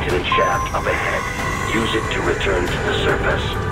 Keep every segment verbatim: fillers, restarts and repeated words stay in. maintenance shaft up ahead. Use it to return to the surface.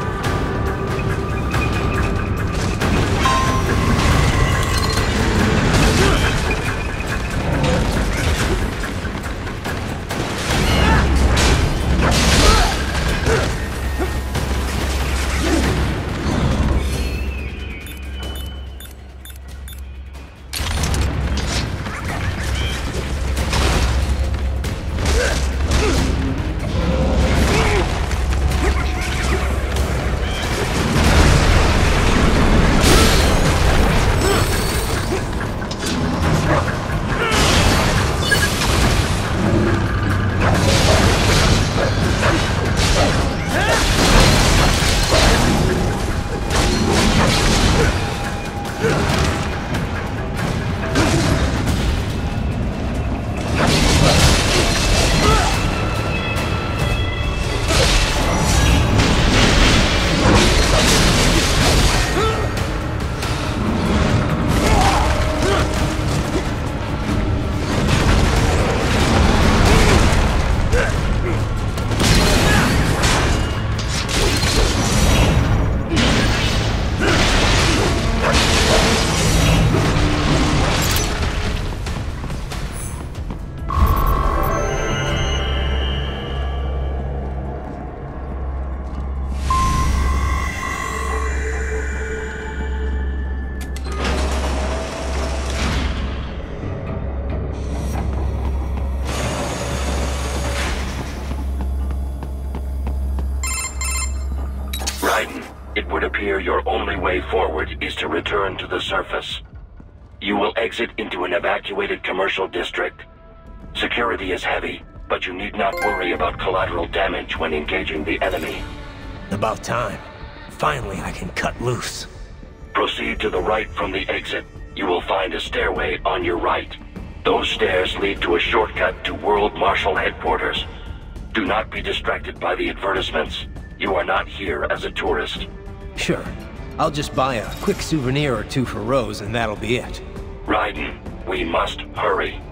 It would appear your only way forward is to return to the surface. You will exit into an evacuated commercial district. Security is heavy, but you need not worry about collateral damage when engaging the enemy. About time. Finally, I can cut loose. Proceed to the right from the exit. You will find a stairway on your right. Those stairs lead to a shortcut to World Marshal headquarters. Do not be distracted by the advertisements. You are not here as a tourist. Sure. I'll just buy a quick souvenir or two for Rose, and that'll be it. Raiden, we must hurry.